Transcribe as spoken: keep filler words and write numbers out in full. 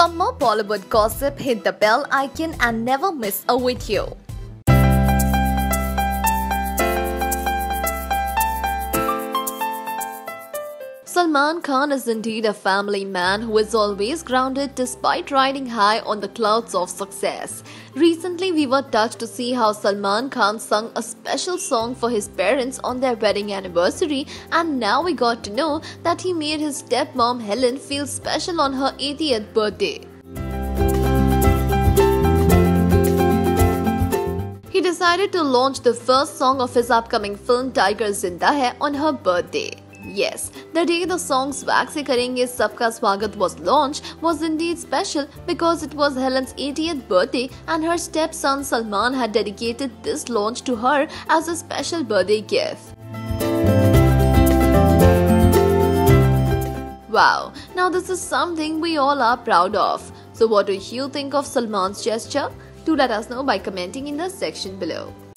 For more Bollywood gossip, hit the bell icon and never miss a video. Salman Khan is indeed a family man who is always grounded despite riding high on the clouds of success. Recently, we were touched to see how Salman Khan sung a special song for his parents on their wedding anniversary, and now we got to know that he made his stepmom Helen feel special on her eightieth birthday. He decided to launch the first song of his upcoming film Tiger Zinda Hai on her birthday. Yes, the day the song Swag Se Swagat Swagat was launched was indeed special because it was Helen's eightieth birthday and her stepson Salman had dedicated this launch to her as a special birthday gift. Wow, now this is something we all are proud of. So what do you think of Salman's gesture? Do let us know by commenting in the section below.